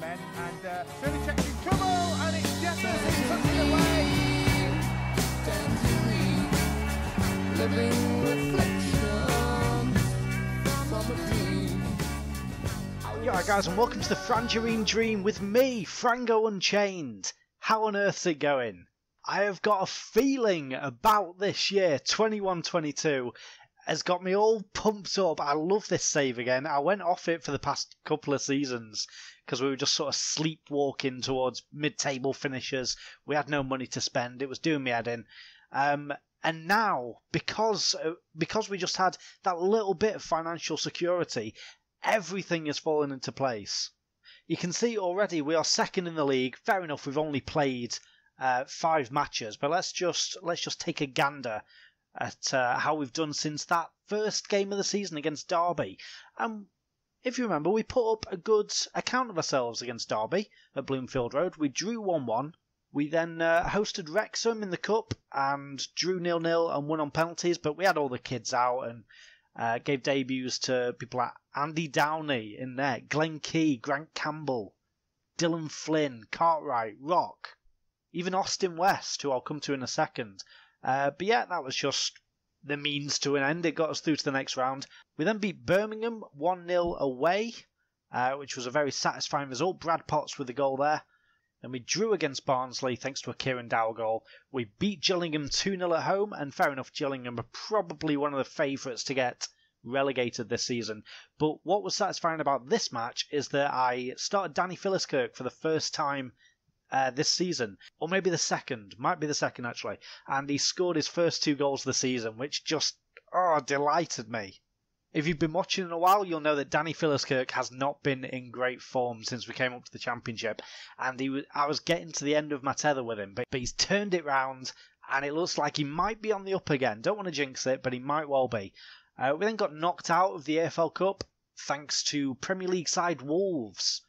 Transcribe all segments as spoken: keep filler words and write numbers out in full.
men, and uh, Sunicek's in trouble, and it's Jefferson who puts it away. Living reflections from a dream. Yo guys, and welcome to the Frangerine Dream with me, Frango Unchained. How on earth's it going? I have got a feeling about this year, twenty-one twenty-two, has got me all pumped up. I love this save again. I went off it for the past couple of seasons because we were just sort of sleepwalking towards mid-table finishers. We had no money to spend. It was doing me head in. Um, and now, because because we just had that little bit of financial security, everything has fallen into place. You can see already we are second in the league. Fair enough, we've only played uh, five matches, but let's just let's just take a gander at uh, how we've done since that first game of the season against Derby. And if you remember, we put up a good account of ourselves against Derby at Bloomfield Road. We drew one one. We then uh, hosted Wrexham in the cup and drew nil nil and won on penalties, but we had all the kids out and uh, gave debuts to people like Andy Downey in there, Glenn Key, Grant Campbell, Dylan Flynn, Cartwright, Rock, even Austin West, who I'll come to in a second. Uh, but yeah, that was just the means to an end. It got us through to the next round. We then beat Birmingham one nil away, uh, which was a very satisfying result. Brad Potts with the goal there. Then we drew against Barnsley thanks to a Kieran Dowell goal. We beat Gillingham two nil at home, and fair enough, Gillingham are probably one of the favourites to get relegated this season. But what was satisfying about this match is that I started Danny Philliskirk for the first time uh, this season, or maybe the second, might be the second actually, and he scored his first two goals of the season, which just oh delighted me. If you've been watching in a while, you'll know that Danny Philliskirk has not been in great form since we came up to the Championship, and he was, I was getting to the end of my tether with him, but, but he's turned it round, and it looks like he might be on the up again. Don't want to jinx it, but he might well be. Uh, we then got knocked out of the A F L Cup thanks to Premier League side Wolves.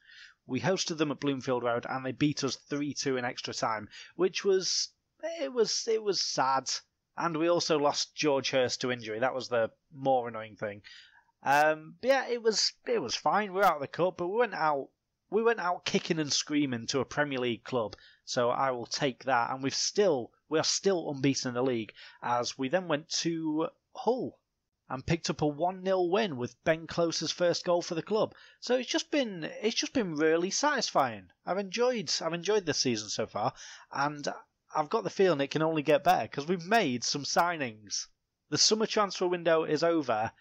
We hosted them at Bloomfield Road and they beat us three two in extra time, which was it was it was sad. And we also lost George Hurst to injury. That was the more annoying thing. Um, but yeah, it was it was fine. We were out of the cup, but we went out we went out kicking and screaming to a Premier League club. So I will take that. And we've still we are still unbeaten in the league, as we then went to Hull and picked up a one nil win with Ben Close's first goal for the club. So it's just been it's just been really satisfying. I've enjoyed I've enjoyed this season so far, and I've got the feeling it can only get better because we've made some signings. The summer transfer window is over,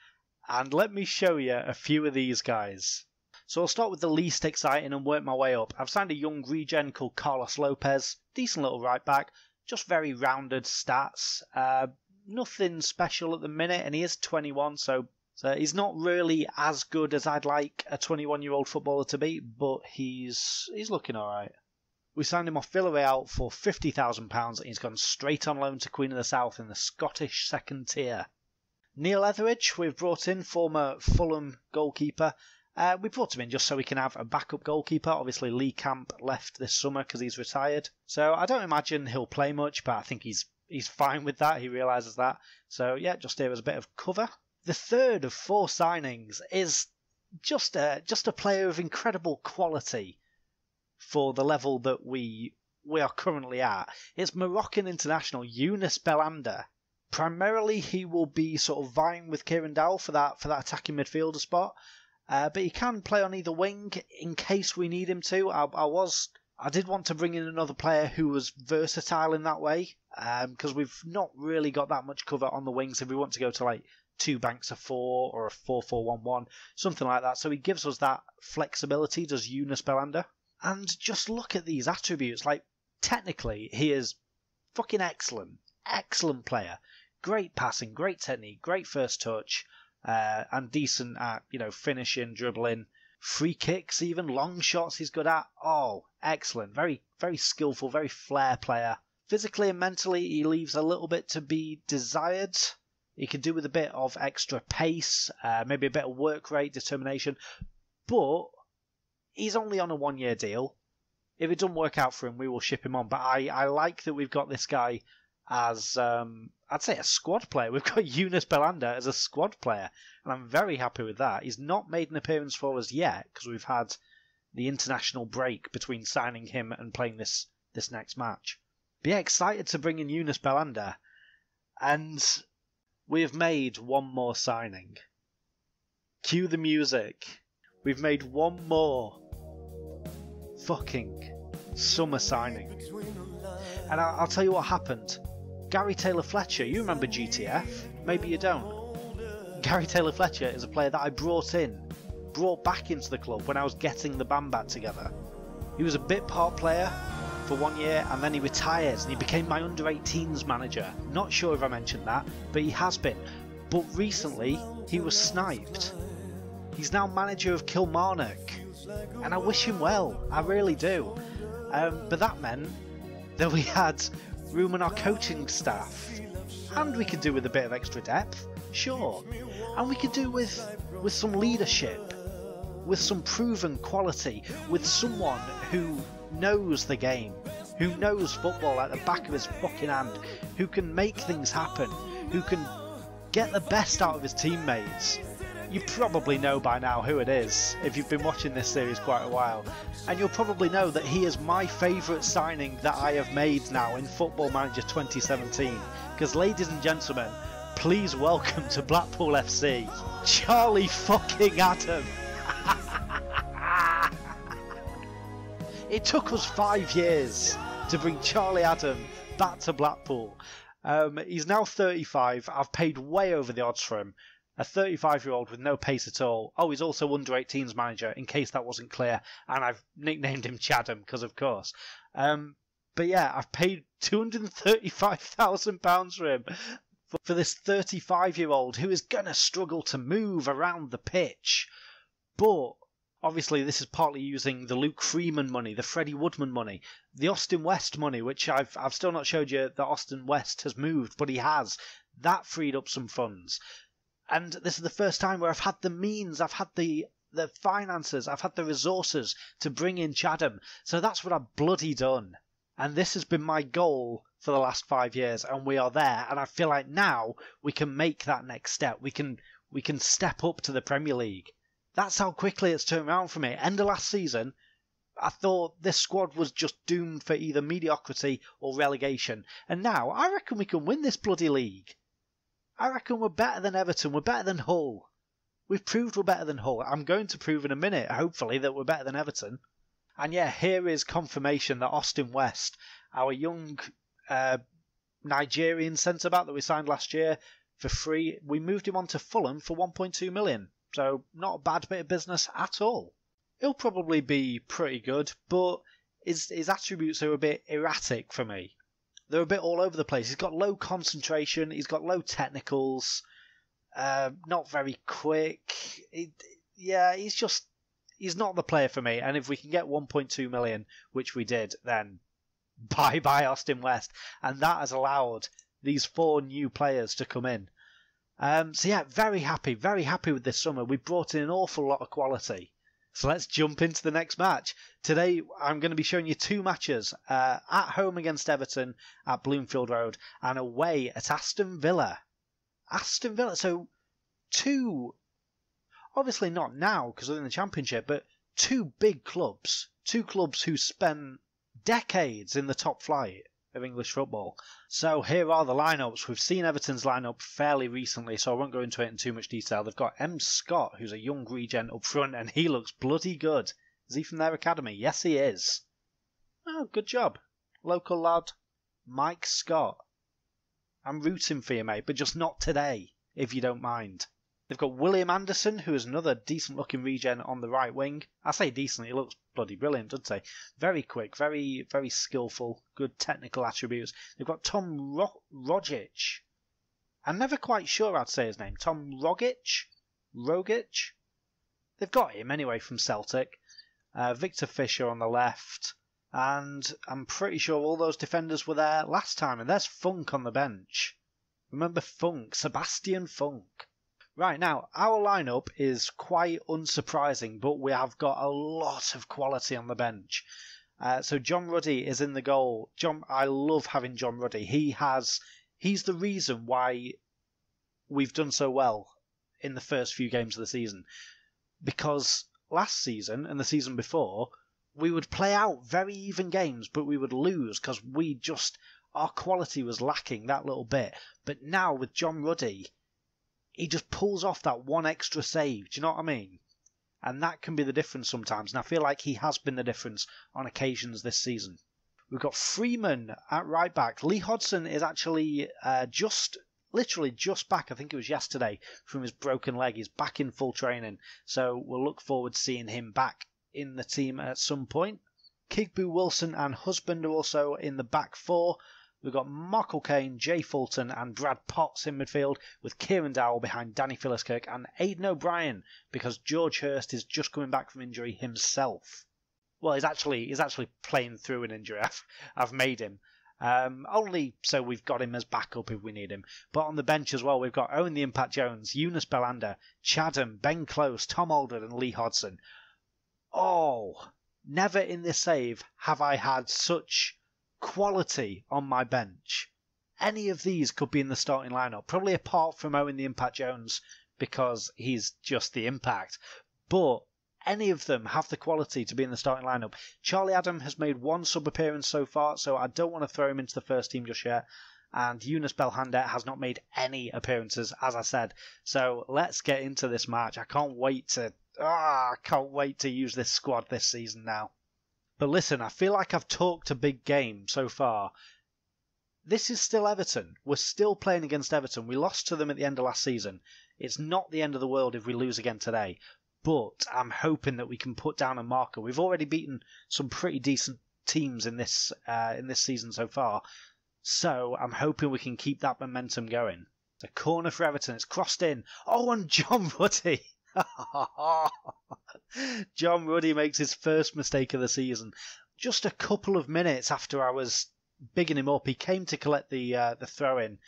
and let me show you a few of these guys. So I'll start with the least exciting and work my way up. I've signed a young regen called Carlos Lopez, decent little right back, just very rounded stats. Uh, Nothing special at the minute, and he is twenty-one, so, so he's not really as good as I'd like a twenty-one-year-old footballer to be, but he's he's looking all right. We signed him off Villarreal for fifty thousand pounds, and he's gone straight on loan to Queen of the South in the Scottish second tier. Neil Etheridge, we've brought in, former Fulham goalkeeper. Uh, we brought him in just so we can have a backup goalkeeper. Obviously, Lee Camp left this summer because he's retired, so I don't imagine he'll play much, but I think he's He's fine with that, he realises that. So yeah, just here as a bit of cover. The third of four signings is just a, just a player of incredible quality for the level that we we are currently at. It's Moroccan international Younes Belhanda. Primarily he will be sort of vying with Kieran Dowell for that, for that attacking midfielder spot, uh, but he can play on either wing in case we need him to. I, I was... I did want to bring in another player who was versatile in that way, because um, we've not really got that much cover on the wings if we want to go to like two banks of four or a four four one one, something like that. So he gives us that flexibility, does Younes Belhanda. And just look at these attributes. Like, technically, he is fucking excellent. Excellent player. Great passing, great technique, great first touch, uh, and decent at, you know, finishing, dribbling. Free kicks, even long shots he's good at. Oh, excellent. Very, very skillful, very flair player. Physically and mentally, he leaves a little bit to be desired. He can do with a bit of extra pace, uh, maybe a bit of work rate, determination. But he's only on a one-year deal. If it doesn't work out for him, we will ship him on. But I, I like that we've got this guy as, um, I'd say, a squad player. We've got Younes Belhanda as a squad player, and I'm very happy with that. He's not made an appearance for us yet because we've had the international break between signing him and playing this, this next match. But yeah, excited to bring in Younes Belhanda. And we have made one more signing. Cue the music. We've made one more fucking summer signing. And I'll, I'll tell you what happened. Gary Taylor Fletcher, you remember G T F? Maybe you don't. Gary Taylor Fletcher is a player that I brought in, brought back into the club when I was getting the band back together. He was a bit part player for one year and then he retired and he became my under eighteens manager. Not sure if I mentioned that, but he has been. But recently, he was sniped. He's now manager of Kilmarnock. And I wish him well, I really do. Um, but that meant that we had room in our coaching staff. And we could do with a bit of extra depth, sure. And we could do with, with some leadership, with some proven quality, with someone who knows the game, who knows football at the back of his fucking hand, who can make things happen, who can get the best out of his teammates. You probably know by now who it is, if you've been watching this series quite a while. And you'll probably know that he is my favourite signing that I have made now in Football Manager twenty seventeen. Because ladies and gentlemen, please welcome to Blackpool F C, Charlie fucking Adam. It took us five years to bring Charlie Adam back to Blackpool. Um, he's now thirty-five, I've paid way over the odds for him. A thirty-five-year-old with no pace at all. Oh, he's also under eighteens manager, in case that wasn't clear. And I've nicknamed him Chatham, because of course. Um, but yeah, I've paid two hundred thirty-five thousand pounds for him. For, for this thirty-five-year-old who is going to struggle to move around the pitch. But, obviously, this is partly using the Luke Freeman money, the Freddie Woodman money, the Austin West money, which I've, I've still not showed you that Austin West has moved, but he has. That freed up some funds. And this is the first time where I've had the means, I've had the the finances, I've had the resources to bring in Chatham. So that's what I've bloody done. And this has been my goal for the last five years, and we are there. And I feel like now we can make that next step. We can we can step up to the Premier League. That's how quickly it's turned around for me. End of last season, I thought this squad was just doomed for either mediocrity or relegation. And now I reckon we can win this bloody league. I reckon we're better than Everton, we're better than Hull. We've proved we're better than Hull. I'm going to prove in a minute, hopefully, that we're better than Everton. And yeah, here is confirmation that Austin West, our young uh, Nigerian centre-back that we signed last year for free, we moved him on to Fulham for one point two million. So not a bad bit of business at all. He'll probably be pretty good, but his, his attributes are a bit erratic for me. They're a bit all over the place. He's got low concentration. He's got low technicals. Uh, not very quick. He, yeah, he's just... He's not the player for me. And if we can get one point two million, which we did, then bye-bye Austin West. And that has allowed these four new players to come in. Um, so yeah, very happy. Very happy with this summer. We brought in an awful lot of quality. So let's jump into the next match. Today I'm going to be showing you two matches. Uh, at home against Everton at Bloomfield Road and away at Aston Villa. Aston Villa, so two, obviously not now because they're in the Championship, but two big clubs. Two clubs who spent decades in the top flight of English football. So here are the lineups. We've seen Everton's lineup fairly recently, so I won't go into it in too much detail. They've got M. Scott, who's a young regen up front, and he looks bloody good. Is he from their academy? Yes, he is. Oh, good job. Local lad, Mike Scott. I'm rooting for you, mate, but just not today, if you don't mind. They've got William Anderson, who is another decent-looking regen on the right wing. I say decent, he looks bloody brilliant, doesn't he? Very quick, very very skillful, good technical attributes. They've got Tom Ro Rogic. I'm never quite sure how to say his name. Tom Rogic? Rogic? They've got him, anyway, from Celtic. Uh, Victor Fisher on the left. And I'm pretty sure all those defenders were there last time. And there's Funk on the bench. Remember Funk, Sebastian Funk. Right, now, our lineup is quite unsurprising, but we have got a lot of quality on the bench. Uh, so John Ruddy is in the goal. John, I love having John Ruddy. He has, he's the reason why we've done so well in the first few games of the season. Because, last season and the season before, we would play out very even games, but we would lose because we just, our quality was lacking that little bit. But now with John Ruddy, he just pulls off that one extra save. Do you know what I mean? And that can be the difference sometimes. And I feel like he has been the difference on occasions this season. We've got Freeman at right back. Lee Hodson is actually uh, just, literally just back. I think it was yesterday from his broken leg. He's back in full training. So we'll look forward to seeing him back in the team at some point. Kigbu Wilson and Husband are also in the back four. We've got Mark O'Kane, Jay Fulton and Brad Potts in midfield, with Kieran Dowell behind Danny Philliskirk and Aidan O'Brien, because George Hurst is just coming back from injury himself. Well, he's actually he's actually playing through an injury. I've, I've made him. Um, only so we've got him as backup if we need him. But on the bench as well, we've got Owen the Impact Jones, Younes Belhanda, Chatham, Ben Close, Tom Alden and Lee Hodson. Oh, never in this save have I had such quality on my bench. Any of these could be in the starting lineup, probably apart from Owen the Impact Jones because he's just the impact, but any of them have the quality to be in the starting lineup. Charlie Adam has made one sub appearance so far, so I don't want to throw him into the first team just yet, and Younes Belhanda has not made any appearances, as I said. So let's get into this match. I can't wait to ah, I can't wait to use this squad this season now. But listen, I feel like I've talked a big game so far. This is still Everton. We're still playing against Everton. We lost to them at the end of last season. It's not the end of the world if we lose again today. But I'm hoping that we can put down a marker. We've already beaten some pretty decent teams in this uh, in this season so far. So I'm hoping we can keep that momentum going. The corner for Everton. It's crossed in. Oh, and John Ruddy. John Ruddy makes his first mistake of the season. Just a couple of minutes after I was bigging him up, he came to collect the uh, the throw in.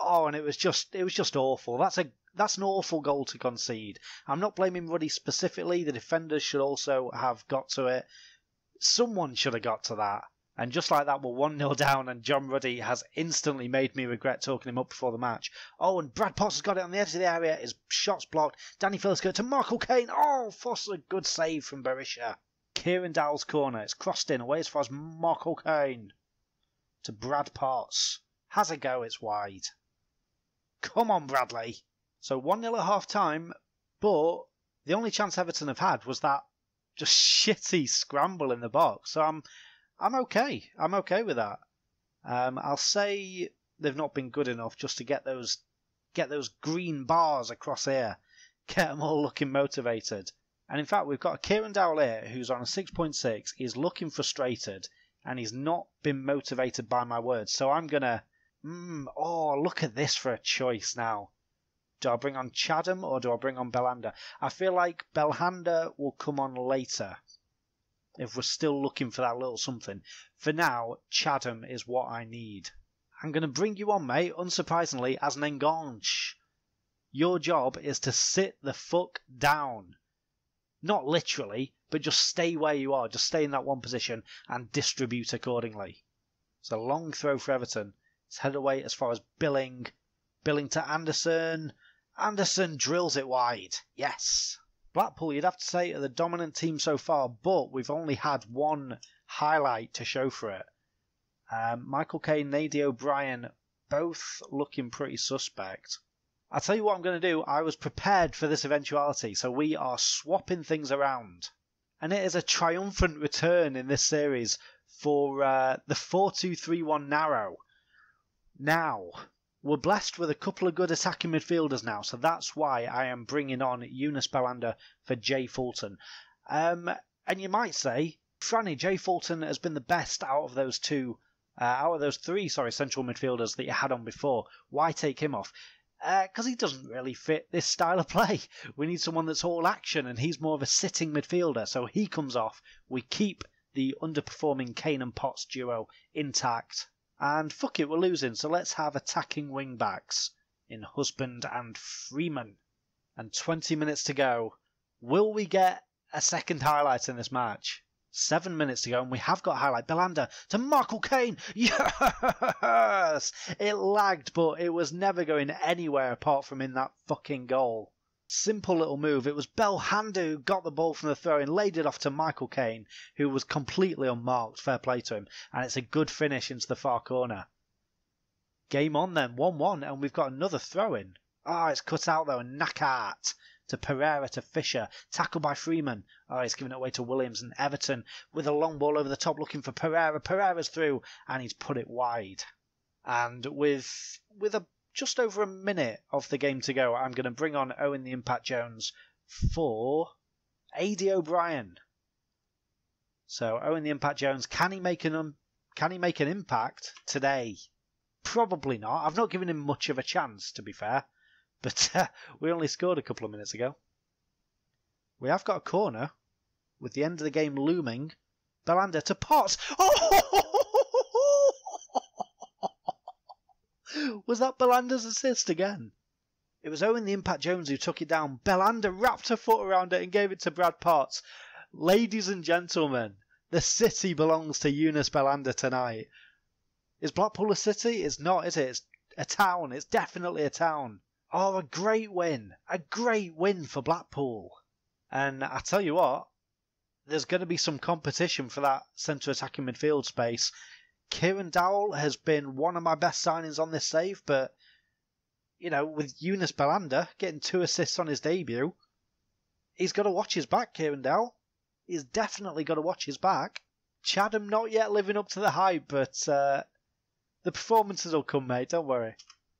Oh, and it was just it was just awful. That's a that's an awful goal to concede. I'm not blaming Ruddy specifically. The defenders should also have got to it. Someone should have got to that. And just like that, we're one nil down, and John Ruddy has instantly made me regret talking him up before the match. Oh, and Brad Potts has got it on the edge of the area. His shot's blocked. Danny Philliskirk to Mark O'Kane. Oh, Foster's a good save from Pereira. Kieran Dowell's corner. It's crossed in away as far as Mark O'Kane to Brad Potts. Has a go. It's wide. Come on, Bradley. So one nil at half-time, but the only chance Everton have had was that just shitty scramble in the box. So I'm... I'm okay. I'm okay with that. Um, I'll say they've not been good enough just to get those get those green bars across here. Get them all looking motivated. And in fact, we've got Kieran Dowell here who's on a six point six. He's looking frustrated and he's not been motivated by my words. So I'm going to... Mm, oh, look at this for a choice now. Do I bring on Chatham or do I bring on Belhanda? I feel like Belhanda will come on later, if we're still looking for that little something. For now, Chatham is what I need. I'm going to bring you on, mate, unsurprisingly, as an Enganche. Your job is to sit the fuck down. Not literally, but just stay where you are. Just stay in that one position and distribute accordingly. It's a long throw for Everton. It's headed away as far as Billing. Billing to Anderson. Anderson drills it wide. Yes. Blackpool, you'd have to say, are the dominant team so far, but we've only had one highlight to show for it. Um, Michael Kane, Nadia O'Brien, both looking pretty suspect. I'll tell you what I'm going to do. I was prepared for this eventuality, so we are swapping things around. And it is a triumphant return in this series for uh, the four two three one narrow. Now, we're blessed with a couple of good attacking midfielders now, so that's why I am bringing on Younes Belhanda for Jay Fulton. Um, and you might say, Franny, Jay Fulton has been the best out of those two, uh, out of those three, sorry, central midfielders that you had on before. Why take him off? Because uh, he doesn't really fit this style of play. We need someone that's all action, and he's more of a sitting midfielder, so he comes off. We keep the underperforming Kane and Potts duo intact. And fuck it, we're losing, so let's have attacking wing-backs in Husband and Freeman. And twenty minutes to go. Will we get a second highlight in this match? Seven minutes to go, and we have got a highlight. Belhanda to Mark O'Kane. Yes! It lagged, but it was never going anywhere apart from in that fucking goal. simple little move. It was Belhanda who got the ball from the throw and laid it off to Michael Kane, who was completely unmarked. Fair play to him. And it's a good finish into the far corner. Game on then, one one, and we've got another throw-in. Ah, oh, it's cut out though, and Nackart to Pereira to Fisher. Tackle by Freeman. Ah, oh, he's giving it away to Williams, and Everton with a long ball over the top looking for Pereira. Pereira's through, and he's put it wide. And with with a just over a minute of the game to go, I'm going to bring on Owen the Impact Jones for Aidan O'Brien. So Owen the Impact Jones, can he make an um, can he make an impact today? Probably not. I've not given him much of a chance, to be fair. But uh, we only scored a couple of minutes ago. We have got a corner with the end of the game looming. Belhanda to Potts. Oh! Was that Belhanda's assist again? It was Owen the Impact Jones who took it down. Belhanda wrapped her foot around it and gave it to Brad Potts. Ladies and gentlemen, the city belongs to Younes Belhanda tonight. Is Blackpool a city? It's not, is it? It's a town. It's definitely a town. Oh, a great win. A great win for Blackpool. And I tell you what, there's going to be some competition for that centre attacking midfield space. Kieran Dowell has been one of my best signings on this save, but, you know, with Younes Belhanda getting two assists on his debut, he's got to watch his back, Kieran Dowell. He's definitely got to watch his back. Chatham not yet living up to the hype, but... Uh, The performances will come, mate, don't worry.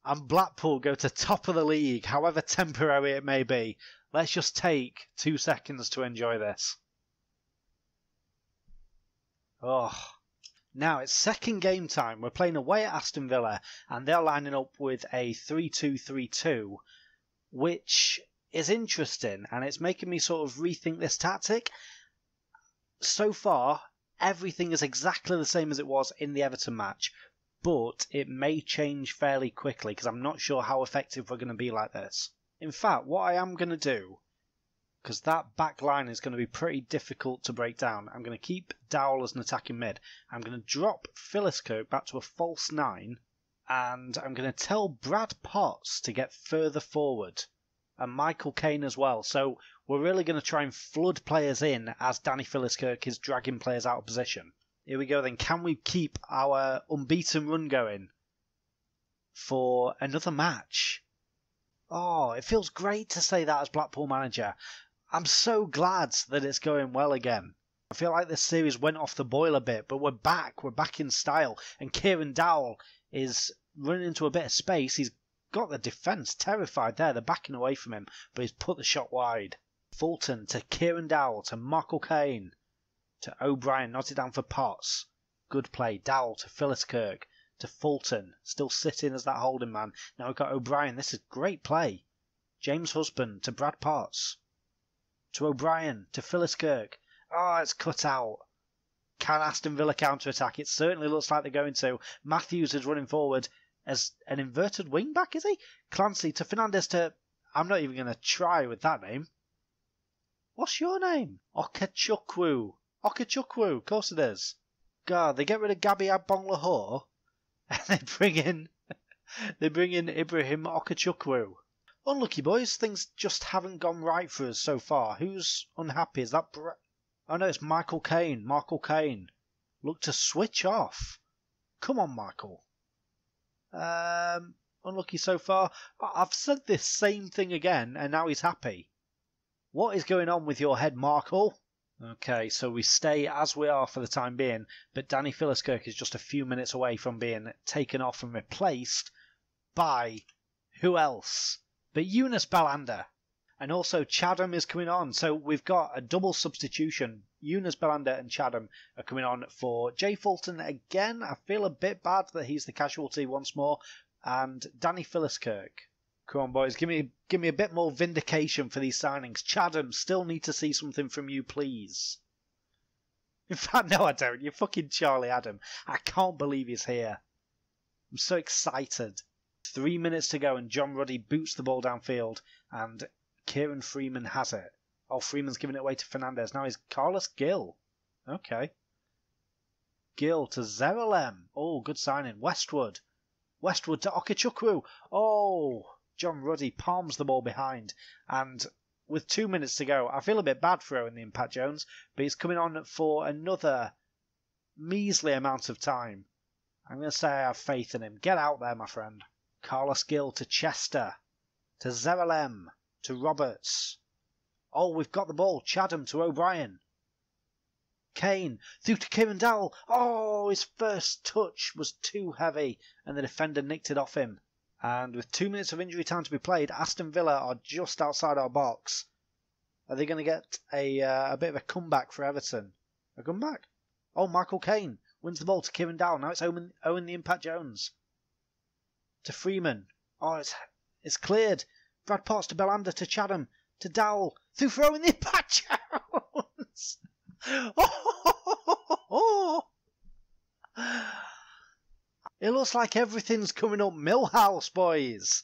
And Blackpool go to top of the league, however temporary it may be. Let's just take two seconds to enjoy this. Oh. Now, it's second game time. We're playing away at Aston Villa, and they're lining up with a three two three two, which is interesting, and it's making me sort of rethink this tactic. So far, everything is exactly the same as it was in the Everton match. But it may change fairly quickly because I'm not sure how effective we're going to be like this. In fact, what I am going to do, because that back line is going to be pretty difficult to break down, I'm going to keep Dowell as an attacking mid. I'm going to drop Philliskirk back to a false nine, and I'm going to tell Brad Potts to get further forward, and Michael Kane as well. So we're really going to try and flood players in as Danny Philliskirk is dragging players out of position. Here we go then, can we keep our unbeaten run going for another match? Oh, it feels great to say that as Blackpool manager. I'm so glad that it's going well again. I feel like this series went off the boil a bit, but we're back, we're back in style. And Kieran Dowell is running into a bit of space. He's got the defence terrified there, they're backing away from him, but he's put the shot wide. Fulton to Kieran Dowell to Mark O'Kane. To O'Brien, knotted down for Potts. Good play. Dowell to Philliskirk. To Fulton. Still sitting as that holding man. Now we've got O'Brien. This is great play. James Husband to Brad Potts. To O'Brien. To Philliskirk. Ah, oh, it's cut out. Can Aston Villa counter-attack? It certainly looks like they're going to. Matthews is running forward as an inverted wing-back, is he? Clancy to Fernandez to... I'm not even going to try with that name. What's your name? Okachukwu. Okachukwu, of course it is. God, they get rid of Gabi Abonglahor and they bring in they bring in Ibrahim Okachukwu. Unlucky boys, things just haven't gone right for us so far. Who's unhappy? Is that Bre Oh no, it's Michael Kane. Michael Kane. Look to switch off. Come on, Michael. Um unlucky so far. I've said this same thing again and now he's happy. What is going on with your head, Michael? Okay, so we stay as we are for the time being, but Danny Philliskirk is just a few minutes away from being taken off and replaced by who else? But Younes Belhanda. And also Chatham is coming on, so we've got a double substitution. Younes Belhanda and Chatham are coming on for Jay Fulton again. I feel a bit bad that he's the casualty once more. And Danny Philliskirk. Come on, boys, give me give me a bit more vindication for these signings. Chatham, still need to see something from you, please. In fact, no, I don't. You're fucking Charlie Adam. I can't believe he's here. I'm so excited. Three minutes to go, and John Ruddy boots the ball downfield, and Kieran Freeman has it. Oh, Freeman's giving it away to Fernandez. Now he's Carlos Gill. Okay. Gill to Zeralem. Oh, good signing. Westwood. Westwood to Okachukwu. Oh... John Ruddy palms the ball behind, and with two minutes to go, I feel a bit bad for Owen the Impact Jones, but he's coming on for another measly amount of time. I'm going to say I have faith in him. Get out there, my friend. Carlos Gill to Chester, to Zeralem, to Roberts. Oh, we've got the ball. Chatham to O'Brien. Kane through to Kieran Dowell. Oh, his first touch was too heavy, and the defender nicked it off him. And with two minutes of injury time to be played, Aston Villa are just outside our box. Are they going to get a uh, a bit of a comeback for Everton? A comeback? Oh, Mark O'Kane wins the ball to Kieran Dowell. Now it's Owen, Owen the Impact Jones. To Freeman. Oh, it's it's cleared. Brad Potts to Belhanda to Chatham to Dowell. Through for Owen the Impact Jones. Oh, it looks like everything's coming up Millhouse, boys.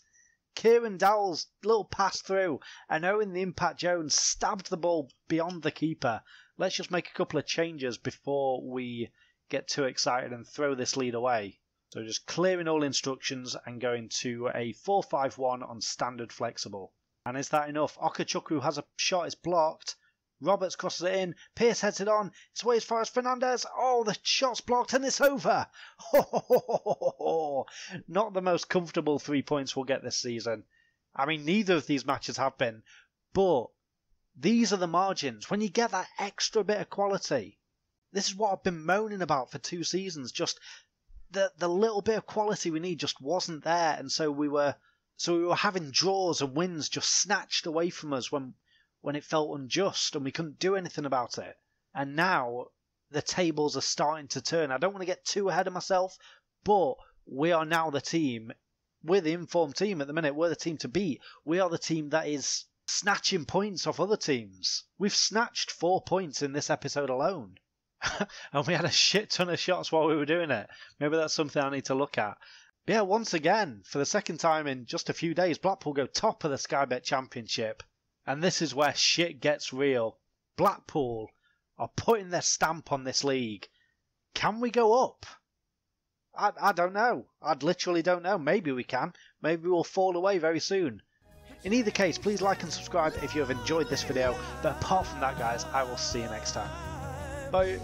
Kieran Dowell's little pass through, and Owen the Impact Jones stabbed the ball beyond the keeper. Let's just make a couple of changes before we get too excited and throw this lead away. So just clearing all instructions and going to a four five one on standard flexible. And is that enough? Okachukwu has a shot, it's blocked. Roberts crosses it in. Pearce heads it on. It's away as far as Fernandez. Oh, the shot's blocked and it's over. Ho, ho, ho, ho, ho, ho. Not the most comfortable three points we'll get this season. I mean, neither of these matches have been. But these are the margins. When you get that extra bit of quality, this is what I've been moaning about for two seasons. Just the the little bit of quality we need just wasn't there, and so we were so we were having draws and wins just snatched away from us when. when it felt unjust and we couldn't do anything about it. And now the tables are starting to turn. I don't want to get too ahead of myself, but we are now the team. We're the informed team at the minute. We're the team to beat. We are the team that is snatching points off other teams. We've snatched four points in this episode alone. And we had a shit ton of shots while we were doing it. Maybe that's something I need to look at. But yeah, once again, for the second time in just a few days, Blackpool go top of the Sky Bet Championship. And this is where shit gets real. Blackpool are putting their stamp on this league. Can we go up? I, I don't know. I literally don't know. Maybe we can. Maybe we'll fall away very soon. In either case, please like and subscribe if you have enjoyed this video. But apart from that, guys, I will see you next time. Bye.